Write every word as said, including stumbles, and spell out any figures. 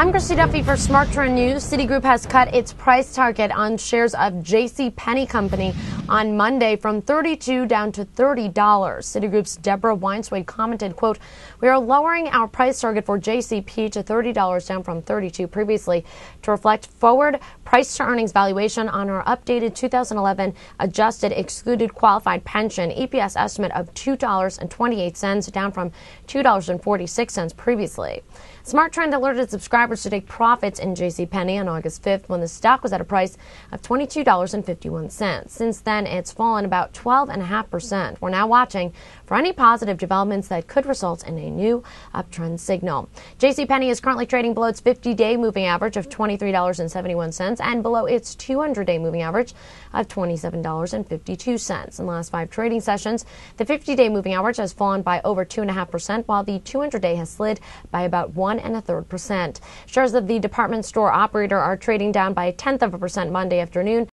I'm Christy Duffy for SmartTrend News. Citigroup has cut its price target on shares of J C Penney Company on Monday from thirty-two dollars down to thirty dollars. Citigroup's Deborah Weinswig commented, quote, "We are lowering our price target for J C P to thirty dollars down from thirty-two dollars previously to reflect forward price-to-earnings valuation on our updated two thousand eleven adjusted excluded qualified pension E P S estimate of two dollars and twenty-eight cents down from two dollars and forty-six cents previously." SmartTrend alerted subscribers to take profits in J C Penney on August fifth when the stock was at a price of twenty-two dollars and fifty-one cents. Since then, it's fallen about twelve point five percent. We're now watching for any positive developments that could result in a new uptrend signal. J C Penney is currently trading below its fifty-day moving average of twenty-three dollars and seventy-one cents and below its two hundred day moving average of twenty-seven dollars and fifty-two cents. In the last five trading sessions, the fifty-day moving average has fallen by over two point five percent, while the two hundred day has slid by about one and a third percent. Shares of the department store operator are trading down by a tenth of a percent Monday afternoon